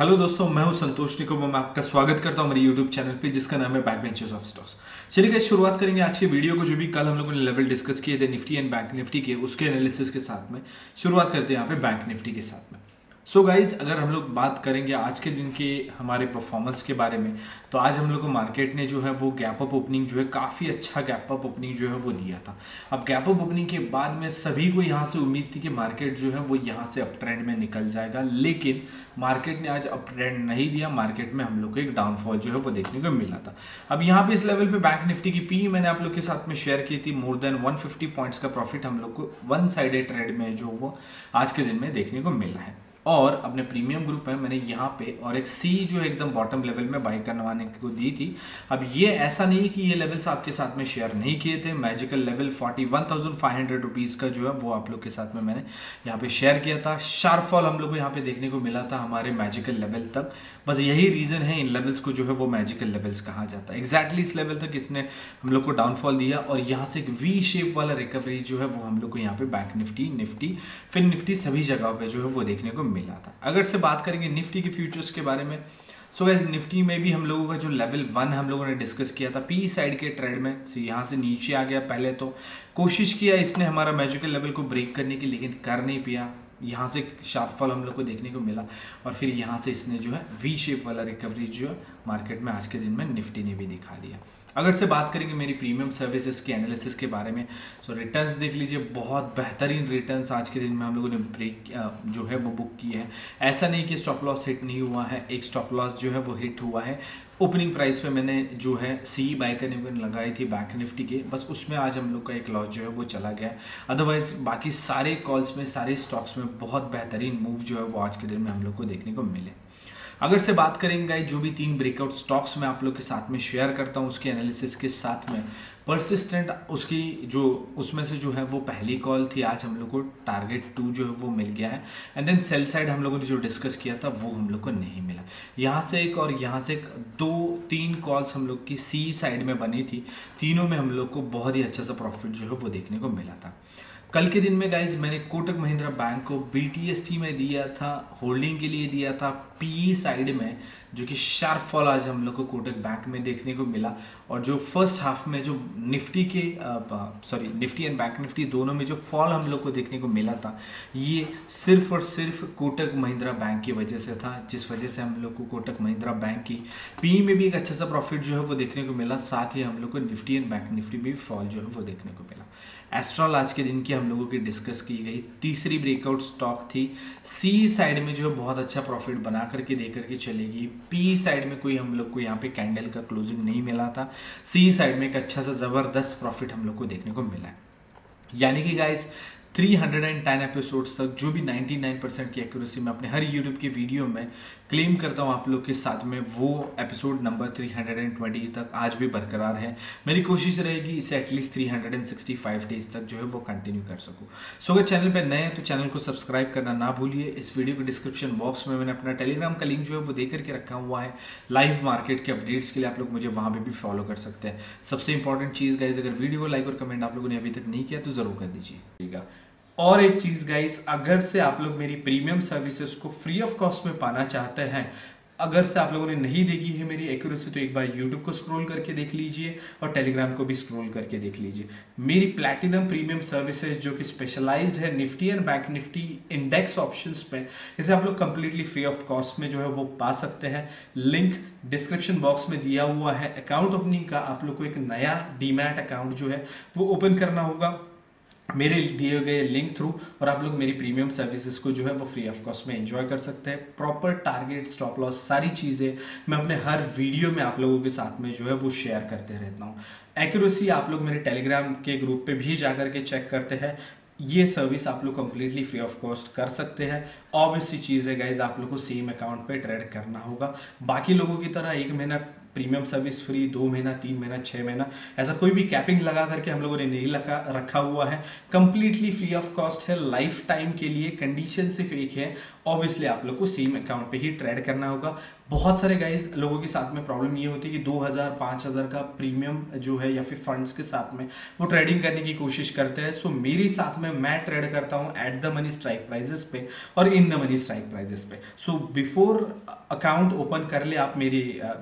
Hello दोस्तों, मैं हूं संतोष निको। मैं आपका स्वागत करता हूं मेरे YouTube चैनल पे जिसका नाम है बैक बेंचर्स ऑफ स्टॉक्स। चलिए गाइस, शुरुआत करेंगे आज के वीडियो को, जो भी कल हम लोगों ने लेवल डिस्कस किए थे निफ्टी एंड बैंक निफ्टी के, उसके एनालिसिस के साथ में शुरुआत करते हैं यहाँ पे बैंक निफ्टी के साथ में। सो गाइज, अगर हम लोग बात करेंगे आज के दिन के हमारे परफॉर्मेंस के बारे में, तो आज हम लोग को मार्केट ने जो है वो गैप अप ओपनिंग जो है काफ़ी अच्छा गैप अप ओपनिंग जो है वो दिया था। अब गैप अप ओपनिंग के बाद में सभी को यहाँ से उम्मीद थी कि मार्केट जो है वो यहाँ से अप ट्रेंड में निकल जाएगा, लेकिन मार्केट ने आज अप ट्रेंड नहीं दिया। मार्केट में हम लोग को एक डाउनफॉल जो है वो देखने को मिला था। अब यहाँ पर इस लेवल पर बैंक निफ्टी की पी मैंने आप लोग के साथ में शेयर की थी, मोर देन 150 पॉइंट्स का प्रॉफिट हम लोग को वन साइडेड ट्रेड में जो वो आज के दिन में देखने को मिला है। और अपने प्रीमियम ग्रुप में मैंने यहाँ पे और एक सी जो एकदम बॉटम लेवल में बाई करवाने को दी थी। अब ये ऐसा नहीं कि ये लेवल्स आपके साथ में शेयर नहीं किए थे। मैजिकल लेवल 41,500 रुपीज़ का जो है वो आप लोग के साथ में मैंने यहाँ पे शेयर किया था। शार्प फॉल हम लोग को यहाँ पे देखने को मिला था हमारे मैजिकल लेवल तक। बस यही रीज़न है, इन लेवल्स को जो है वो मैजिकल लेवल्स कहा जाता है। एग्जैक्टली इस लेवल तक इसने हम लोग को डाउनफॉल दिया और यहाँ से एक वी शेप वाला रिकवरी जो है वो हम लोग को यहाँ पे बैंक निफ्टी, फिर निफ्टी सभी जगहों पर जो है वो देखने को मिला था। अगर से बात करेंगे निफ्टी के फ्यूचर्स के बारे में, सो गाइस निफ्टी में भी हम लोगों का जो लेवल वन हम लोगों ने डिस्कस किया था पी साइड के ट्रेड में, सो यहाँ से नीचे आ गया। पहले तो कोशिश किया इसने हमारा मैजिकल लेवल को ब्रेक करने की, लेकिन कर नहीं पाया। यहाँ से शार्प फॉल हम लोग को देखने को मिला और फिर यहाँ से इसने जो है वी शेप वाला रिकवरी जो है मार्केट में आज के दिन में निफ्टी ने भी दिखा दिया। अगर से बात करेंगे मेरी प्रीमियम सर्विसेज के एनालिसिस के बारे में, सो रिटर्न्स देख लीजिए, बहुत बेहतरीन रिटर्न्स आज के दिन में हम लोगों ने ब्रेक जो है वो बुक किए हैं। ऐसा नहीं कि स्टॉप लॉस हिट नहीं हुआ है, एक स्टॉप लॉस जो है वो हिट हुआ है। ओपनिंग प्राइस पे मैंने जो है सी बाय करने को लगाई थी बैंक निफ्टी के, बस उसमें आज हम लोग का एक लॉस जो है वो चला गया। अदरवाइज बाकी सारे कॉल्स में, सारे स्टॉक्स में बहुत बेहतरीन मूव जो है वो आज के दिन में हम लोग को देखने को मिले। अगर से बात करेंगे जो भी तीन ब्रेकआउट स्टॉक्स मैं आप लोग के साथ में शेयर करता हूँ उसके एनालिसिस के साथ में, परसिस्टेंट उसकी जो उसमें से जो है वो पहली कॉल थी, आज हम लोग को टारगेट 2 जो है वो मिल गया है। एंड देन सेल साइड हम लोगों ने जो डिस्कस किया था वो हम लोग को नहीं मिला। यहाँ से एक और यहाँ से एक, 2-3 कॉल्स हम लोग की सी साइड में बनी थी, तीनों में हम लोग को बहुत ही अच्छा सा प्रॉफिट जो है वो देखने को मिला था। कल के दिन में गाइज मैंने कोटक महिंद्रा बैंक को BTST में दिया था, होल्डिंग के लिए दिया था पी साइड में, जो कि शार्प फॉल आज हम लोग को कोटक बैंक में देखने को मिला। और जो फर्स्ट हाफ में जो निफ्टी के निफ्टी एंड बैंक निफ्टी दोनों में जो फॉल हम लोग को देखने को मिला था, ये सिर्फ और सिर्फ कोटक महिंद्रा बैंक की वजह से था, जिस वजह से हम लोग को कोटक महिंद्रा बैंक की पी में भी एक अच्छा सा प्रॉफिट जो है वो देखने को मिला। साथ ही हम लोग को निफ्टी एंड बैंक निफ्टी में भी फॉल जो है वो देखने को मिला। एस्ट्रॉल आज के दिन की हम लोगों की डिस्कस की गई तीसरी ब्रेकआउट स्टॉक थी, सी साइड में जो है बहुत अच्छा प्रॉफिट बना करके दे करके चलेगी। पी साइड में कोई हम लोग को यहाँ पे कैंडल का क्लोजिंग नहीं मिला था, सी साइड में एक अच्छा सा ज़बरदस्त प्रॉफिट हम लोग को देखने को मिला है। यानी कि गाइज 310 एपिसोड्स तक जो भी 99% की एक्यूरेसी में अपने हर यूट्यूब के वीडियो में क्लेम करता हूं आप लोग के साथ में, वो एपिसोड नंबर 320 तक आज भी बरकरार है। मेरी कोशिश रहेगी इसे एटलीस्ट 365 डेज तक जो है वो कंटिन्यू कर सकूं। सो अगर चैनल पर नए हैं तो चैनल को सब्सक्राइब करना ना भूलिए। इस वीडियो के डिस्क्रिप्शन बॉक्स में मैंने अपना टेलीग्राम का लिंक जो है वो दे करके रखा हुआ है लाइव मार्केट के अपडेट्स के लिए, आप लोग मुझे वहाँ पर भी फॉलो कर सकते हैं। सबसे इंपॉर्टेंट चीज़ गाइज, अगर वीडियो को लाइक और कमेंट आप लोगों ने अभी तक नहीं किया तो ज़रूर कर दीजिएगा। और एक चीज़ गाइस, अगर से आप लोग मेरी प्रीमियम सर्विसेज को फ्री ऑफ कॉस्ट में पाना चाहते हैं, अगर से आप लोगों ने नहीं देखी है मेरी एक्यूरेसी, तो एक बार YouTube को स्क्रॉल करके देख लीजिए और Telegram को भी स्क्रॉल करके देख लीजिए। मेरी प्लैटिनम प्रीमियम सर्विसेज जो कि स्पेशलाइज्ड है Nifty and bank Nifty index options पे, इसे आप लोग कम्प्लीटली फ्री ऑफ कॉस्ट में जो है वो पा सकते हैं। लिंक डिस्क्रिप्शन बॉक्स में दिया हुआ है। अकाउंट ओपनिंग का आप लोग को एक नया डीमैट अकाउंट जो है वो ओपन करना होगा मेरे दिए गए लिंक थ्रू, और आप लोग मेरी प्रीमियम सर्विसेज को जो है वो फ्री ऑफ कॉस्ट में एंजॉय कर सकते हैं। प्रॉपर टारगेट, स्टॉप लॉस, सारी चीज़ें मैं अपने हर वीडियो में आप लोगों के साथ में जो है वो शेयर करते रहता हूँ। एक्यूरेसी आप लोग मेरे टेलीग्राम के ग्रुप पे भी जा कर के चेक करते हैं। ये सर्विस आप लोग कम्प्लीटली फ्री ऑफ कॉस्ट कर सकते हैं। ऑब्वियस सी चीज़ है गाइज, आप लोग को सेम अकाउंट पे ट्रेड करना होगा। बाकी लोगों की तरह 1 महीना प्रीमियम सर्विस फ्री, 2 महीना, 3 महीना, 6 महीना, ऐसा कोई भी कैपिंग लगा करके हम लोगों ने नहीं रखा हुआ है। कम्प्लीटली फ्री ऑफ कॉस्ट है, लाइफ टाइम के लिए। कंडीशन सिर्फ एक है, ऑब्वियसली आप लोग को सेम अकाउंट पे ही ट्रेड करना होगा। बहुत सारे गाइस लोगों के साथ में प्रॉब्लम ये होती है कि 2000 5000 का प्रीमियम जो है या फिर फंड्स के साथ में वो ट्रेडिंग करने की कोशिश करते हैं। सो मेरे साथ में मैं ट्रेड करता हूँ at the money strike prices पे और in the money strike prices पे। सो बिफोर अकाउंट ओपन कर ले आप मेरी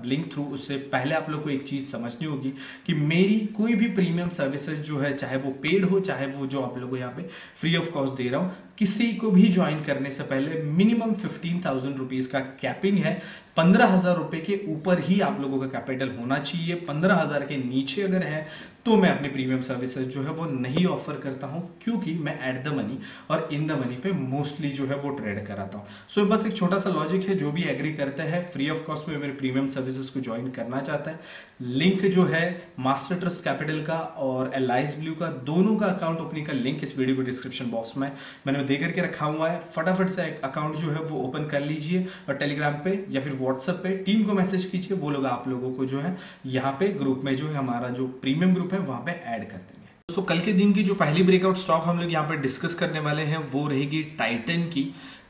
लिंक थ्रू, उससे पहले आप लोग को एक चीज़ समझनी होगी कि मेरी कोई भी प्रीमियम सर्विसेज जो है चाहे वो पेड हो चाहे वो जो आप लोग को यहाँ पे फ्री ऑफ कॉस्ट दे रहा हूँ, किसी को भी ज्वाइन करने से पहले मिनिमम 15,000 रुपीज़ का कैपिंग है। 15,000 रुपये के ऊपर ही आप लोगों का कैपिटल होना चाहिए। 15,000 के नीचे अगर है तो मैं अपनी प्रीमियम सर्विसेज जो है वो नहीं ऑफर करता हूँ, क्योंकि मैं एट द मनी और इन द मनी पे मोस्टली जो है वो ट्रेड कराता हूँ। सो बस एक छोटा सा लॉजिक है, जो भी एग्री करते हैं फ्री ऑफ कॉस्ट में मेरे प्रीमियम सर्विसेज को ज्वाइन करना चाहता है, लिंक जो है मास्टर ट्रस्ट कैपिटल का और LIC ब्लू का, दोनों का अकाउंट ओपनिंग का लिंक इस वीडियो के डिस्क्रिप्शन बॉक्स में मैंने दे करके रखा हुआ है। फटाफट से अकाउंट जो है वो ओपन कर लीजिए और टेलीग्राम पे या फिर व्हाट्सएप पे टीम को मैसेज कीजिए, वो लोग आप लोगों को जो है यहाँ पे ग्रुप में जो है हमारा जो प्रीमियम ग्रुप वहां पे ऐड कर देंगे। दोस्तों कल के दिन की जो पहली ब्रेकआउट स्टॉक हम लोग यहाँ पे डिस्कस करने वाले हैं वो रहेगी टाइटन की।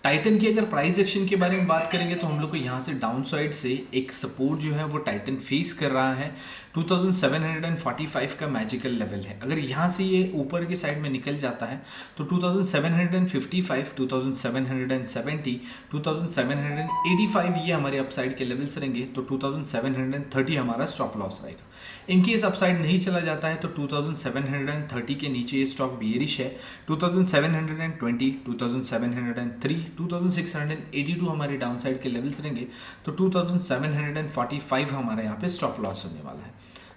टाइटन की अगर प्राइस एक्शन के बारे में बात करेंगे तो हम लोग को यहाँ से डाउन साइड से एक सपोर्ट जो है वो टाइटन फेस कर रहा है। 2745 का मैजिकल लेवल है। अगर यहाँ से ये ऊपर की साइड में निकल जाता है तो 2755, 2770, 2785 ये हमारे अपसाइड के लेवल्स रहेंगे। तो 2730 हमारा स्टॉप लॉस रहेगा। इनकेस अपसाइड नहीं चला जाता है तो 2730 के नीचे ये स्टॉक बियरिश है। 2720, 2703, 2682 हमारे डाउनसाइड के लेवल्स रहेंगे। तो 2745 हमारे यहाँ पे स्टॉप लॉस होने वाला है।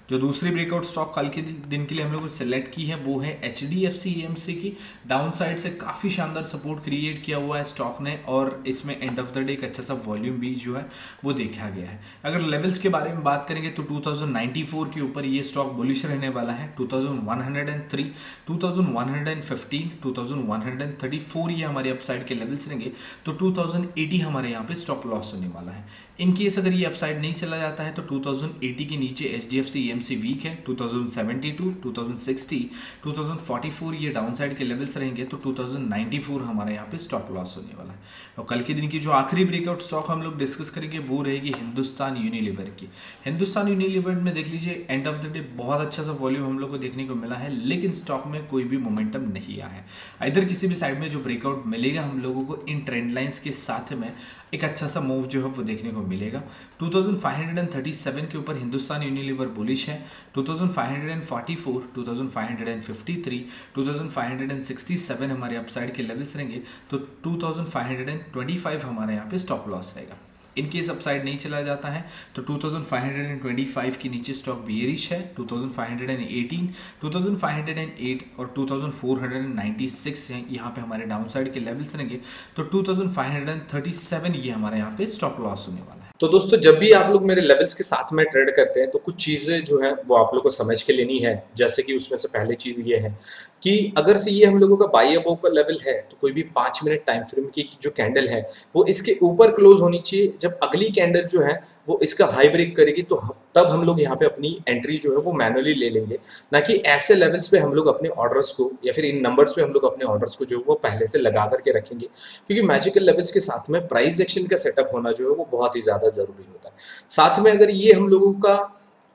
जो दूसरी ब्रेकआउट स्टॉक कल के दिन के लिए हम लोग ने सेलेक्ट की है वो है HDFC AMC की। डाउनसाइड से काफ़ी शानदार सपोर्ट क्रिएट किया हुआ है स्टॉक ने और इसमें एंड ऑफ द डे एक अच्छा सा वॉल्यूम भी जो है वो देखा गया है। अगर लेवल्स के बारे में बात करेंगे तो 2094 के ऊपर ये स्टॉक बुलिश रहने वाला है। 2103, 2115, 2134 ये हमारे अपसाइड के लेवल्स रहेंगे। तो 2080 हमारे यहाँ पे स्टॉप लॉस होने वाला है। इनकेस अगर ये अपसाइड नहीं चला जाता है तो 2080 के नीचे HDFC AMC वीक है। 2072, 2060, 2044 ये डाउनसाइड के लेवल्स रहेंगे। तो 2094 हमारे यहाँ पे स्टॉप लॉस होने वाला है। और कल के दिन की जो आखिरी ब्रेकआउट स्टॉक हम लोग डिस्कस करेंगे वो रहेगी हिंदुस्तान यूनिलीवर की। हिंदुस्तान यूनिलीवर में देख लीजिए एंड ऑफ द डे बहुत अच्छा सा वॉल्यूम हम लोग को देखने को मिला है, लेकिन स्टॉक में कोई भी मोमेंटम नहीं आया है। इधर किसी भी साइड में जो ब्रेकआउट मिलेगा हम लोगों को इन ट्रेंड लाइन्स के साथ में एक अच्छा सा मूव जो है वो देखने को मिलेगा। 2537 के ऊपर हिंदुस्तान यूनिलीवर बुलिश है। 2544, 2553, 2567 हमारे अपसाइड के लेवल्स रहेंगे। तो 2525 हमारे यहाँ पे स्टॉप लॉस रहेगा। इनकेस अपसाइड नहीं चला जाता है तो 2525 के नीचे स्टॉक बियरिश है। 2518, 2508 और 2496 हैं यहाँ पे हमारे डाउनसाइड के लेवल्स रहेंगे। तो 2537 ये हमारे यहाँ पे स्टॉप लॉस होने वाला है। तो दोस्तों जब भी आप लोग मेरे लेवल्स के साथ में ट्रेड करते हैं तो कुछ चीज़ें जो है वो आप लोग को समझ के लेनी है। जैसे कि उसमें से पहले चीज़ ये है कि अगर से ये हम लोगों का बाई अबव का लेवल है तो कोई भी 5 मिनट टाइम फ्रेम की जो कैंडल है वो इसके ऊपर क्लोज होनी चाहिए। जब अगली कैंडल जो है वो इसका हाई ब्रेक करेगी तो तब हम लोग यहाँ पे अपनी एंट्री जो है वो मैनुअली ले लेंगे, ना कि ऐसे लेवल्स पे हम लोग अपने ऑर्डर्स को या फिर इन नंबर्स पे हम लोग अपने ऑर्डर्स को जो है वो पहले से लगा करके रखेंगे, क्योंकि मैजिकल लेवल्स के साथ में प्राइस एक्शन का सेटअप होना जो है वो बहुत ही ज़्यादा ज़रूरी होता है। साथ में अगर ये हम लोगों का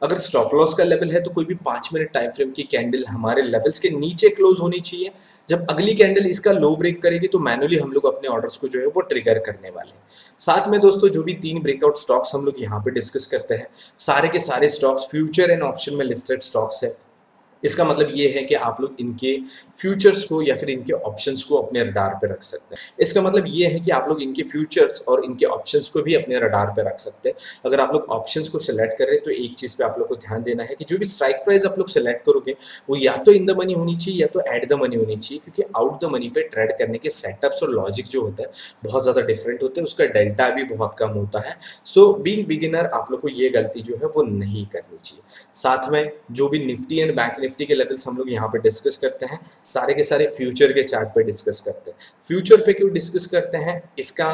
अगर स्टॉप लॉस का लेवल है तो कोई भी 5 मिनट टाइम फ्रेम की कैंडल हमारे लेवल्स के नीचे क्लोज होनी चाहिए। जब अगली कैंडल इसका लो ब्रेक करेगी तो मैनुअली हम लोग अपने ऑर्डर्स को जो है वो ट्रिगर करने वाले हैं। साथ में दोस्तों जो भी 3 ब्रेकआउट स्टॉक्स हम लोग यहाँ पे डिस्कस करते हैं, सारे के सारे स्टॉक्स फ्यूचर एंड ऑप्शन में लिस्टेड स्टॉक्स है। इसका मतलब ये है कि आप लोग इनके फ्यूचर्स को या फिर इनके ऑप्शंस को अपने रडार पे रख सकते हैं। इसका मतलब ये है कि आप लोग इनके फ्यूचर्स और इनके ऑप्शंस को भी अपने रडार पे रख सकते हैं। अगर आप लोग ऑप्शंस को सिलेक्ट कर रहे हैं तो एक चीज़ पे आप लोग को ध्यान देना है कि जो भी स्ट्राइक प्राइस आप लोग सेलेक्ट करोगे वो या तो इन द मनी होनी चाहिए या तो एट द मनी होनी चाहिए, क्योंकि आउट द मनी पे ट्रेड करने के सेटअप्स और लॉजिक जो होता है बहुत ज़्यादा डिफरेंट होते हैं, उसका डेल्टा भी बहुत कम होता है। सो बीइंग बिगिनर आप लोग को ये गलती जो है वो नहीं करनी चाहिए। साथ में जो भी निफ्टी एंड बैंक निफ्टी के लेवल्स हम लोग यहाँ पे डिस्कस करते हैं, सारे के सारे फ्यूचर के चार्ट पे डिस्कस करते हैं। फ्यूचर पे क्यों डिस्कस करते हैं, इसका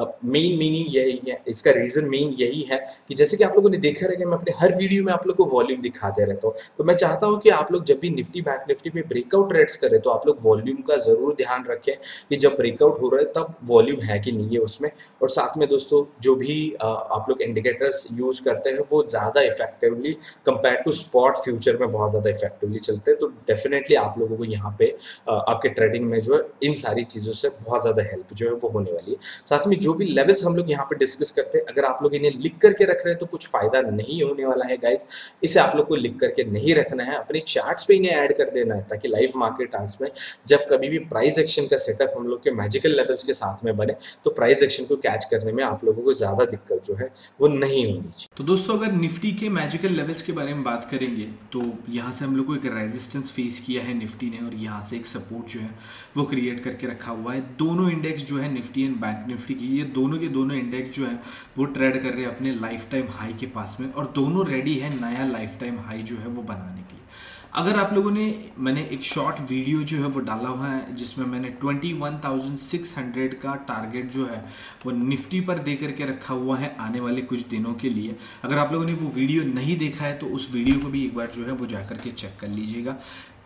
मेन मीनिंग यही है, इसका रीज़न मेन यही है कि जैसे कि आप लोगों ने देखा रहेगा मैं अपने हर वीडियो में आप लोग को वॉल्यूम दिखाते रहता हूँ। तो मैं चाहता हूँ कि आप लोग जब भी निफ्टी बैंक निफ्टी पे ब्रेकआउट रेट्स करें तो आप लोग वॉल्यूम का ज़रूर ध्यान रखें कि जब ब्रेकआउट हो रहा है तब वॉल्यूम है कि नहीं है उसमें। और साथ में दोस्तों जो भी आप लोग इंडिकेटर्स यूज करते हैं वो ज़्यादा effectively compare to spot future में बहुत ज़्यादा इफेक्टिवली चलते हैं। तो डेफिनेटली आप लोगों को यहाँ पे आपके ट्रेडिंग में जो है इन सारी चीज़ों से बहुत ज़्यादा हेल्प जो है वो होने वाली है। साथ में जो भी लेवल्स हम लोग यहाँ पे डिस्कस करते हैं अगर आप लोग इन्हें लिख करके रख रहे हैं तो कुछ फायदा नहीं होने वाला है गाइज। इसे आप लोग को लिख करके नहीं रखना है, अपने चार्ट्स पे इन्हें ऐड कर देना है ताकि लाइव मार्केट आर्ट्स में जब कभी भी प्राइस एक्शन का सेटअप हम लोग के मैजिकल लेवल्स के साथ में बने तो प्राइस एक्शन को कैच करने में आप लोगों को ज़्यादा दिक्कत जो है वो नहीं होनी चाहिए। तो दोस्तों अगर निफ्टी के मैजिकल लेवल्स के बारे में बात करेंगे तो यहाँ से हम लोग को एक रेजिस्टेंस फेस किया है निफ्टी ने और यहाँ से एक सपोर्ट जो है वो क्रिएट करके रखा हुआ है। दोनों इंडेक्स जो है निफ्टी एंड बैंक निफ्टी ये दोनों के दोनों इंडेक्स जो है वो ट्रेड कर रहे हैं अपने लाइफ टाइम हाई के पास में और दोनों रेडी है नया लाइफ टाइम हाई जो है वो बनाने के लिए। अगर आप लोगों ने मैंने एक शॉर्ट वीडियो जो है वो डाला हुआ है जिसमें मैंने 21,600 का टारगेट जो है वो निफ्टी पर दे करके रखा हुआ है आने वाले कुछ दिनों के लिए। अगर आप लोगों ने वो वीडियो नहीं देखा है तो उस वीडियो को भी एक बार जो है वो जाकर के चेक कर लीजिएगा।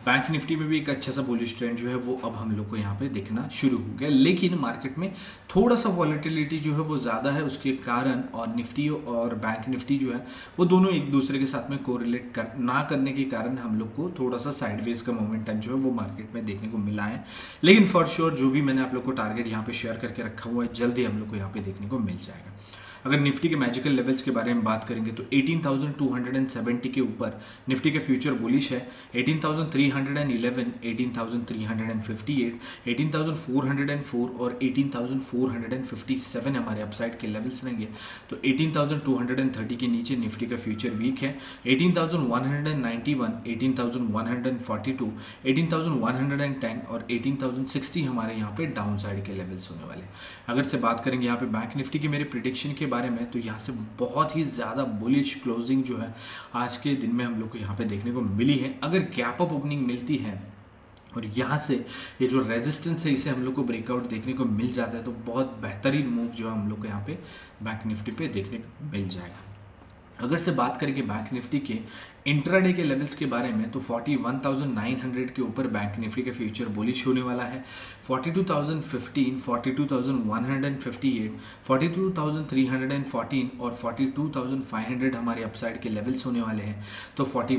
बैंक निफ्टी में भी एक अच्छा सा बुलिश ट्रेंड जो है वो अब हम लोग को यहाँ पे दिखना शुरू हो गया, लेकिन मार्केट में थोड़ा सा वॉलेटिलिटी जो है वो ज़्यादा है उसके कारण और निफ्टी और बैंक निफ्टी जो है वो दोनों एक दूसरे के साथ में कोरिलेट कर ना करने के कारण हम लोग को थोड़ा सा साइडवेज का मोमेंटम जो है वो मार्केट में देखने को मिला है। लेकिन फॉर श्योर जो भी मैंने आप लोग को टारगेट यहाँ पर शेयर करके रखा हुआ है जल्दी हम लोग को यहाँ पर देखने को मिल जाएगा। अगर निफ्टी के मैजिकल लेवल्स के बारे में बात करेंगे तो 18,270 के ऊपर निफ्टी के फ्यूचर बुलिश है। 18,311, 18,358, 18,404 और 18,457 हमारे अपसाइड के लेवल्स रहेंगे। तो 18,230 के नीचे निफ्टी का फ्यूचर वीक है। 18,191, 18,142, 18,110 और 18,060 हमारे यहाँ पे डाउन साइड के लेवल्स होने वाले हैं। अगर से बात करेंगे यहाँ पे बैंक निफ्टी की मेरे प्रिडिक्शन के बारे में तो यहाँ से बहुत ही ज़्यादा बुलिश क्लोजिंग जो है आज के दिन में हम लोग को यहाँ पे देखने को मिली है। अगर गैप अप ओपनिंग मिलती है और यहाँ से ये जो रेजिस्टेंस है इसे हम लोग को ब्रेकआउट देखने को मिल जाता है तो बहुत बेहतरीन मूव जो है हम लोग को यहाँ पे बैंक निफ्टी पे देखने को मिल जाएगा। अगर से बात करेंगे बैंक निफ्टी के इंट्राडे के लेवल्स के बारे में तो 41,900 के ऊपर बैंक निफ्टी का फ्यूचर बुलिश होने वाला है। 42,015, 42,158, 42,314 और 42,500 हमारे अपसाइड के लेवल्स होने वाले हैं। तो 41,800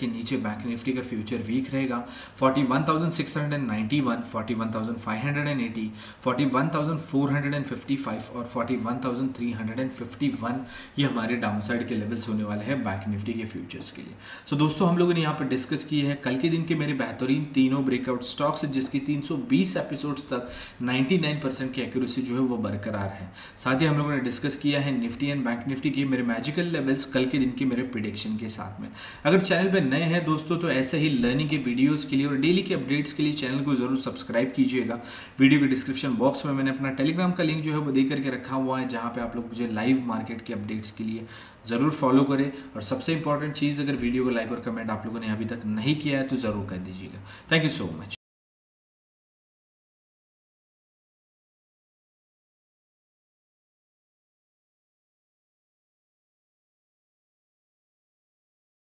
के नीचे बैंक निफ्टी का फ्यूचर वीक रहेगा। 41,691, 41,580, 41,455 और 41,351 ये हमारे डाउनसाइड के लेवल्स होने वाले हैं बैंक निफ्टी के फ्यूचर्स के लिए। सो दोस्तों हम लोगों ने यहाँ पर डिस्कस किए हैं कल के दिन के मेरे बेहतरीन तीनों ब्रेकआउट स्टॉक्स जिसकी 320 एपिसोड्स तक 99% की एक्यूरेसी जो है वो बरकरार है। साथ ही हम लोगों ने डिस्कस किया है निफ्टी एंड बैंक निफ्टी के मेरे मैजिकल लेवल्स कल के दिन के मेरे प्रिडिक्शन के साथ में। अगर चैनल पर नए हैं दोस्तों तो ऐसे ही लर्निंग के वीडियोज़ के लिए और डेली के अपडेट्स के लिए चैनल को जरूर सब्सक्राइब कीजिएगा। वीडियो के डिस्क्रिप्शन बॉक्स में मैंने अपना टेलीग्राम का लिंक जो है वो दे करके रखा हुआ है जहाँ पर आप लोग मुझे लाइव मार्केट के अपडेट्स के लिए ज़रूर फॉलो करें। और सबसे इंपॉर्टेंट चीज़ अगर वीडियो को लाइक और कमेंट आप लोगों ने अभी तक नहीं किया है तो ज़रूर कर दीजिएगा। Thank you so much.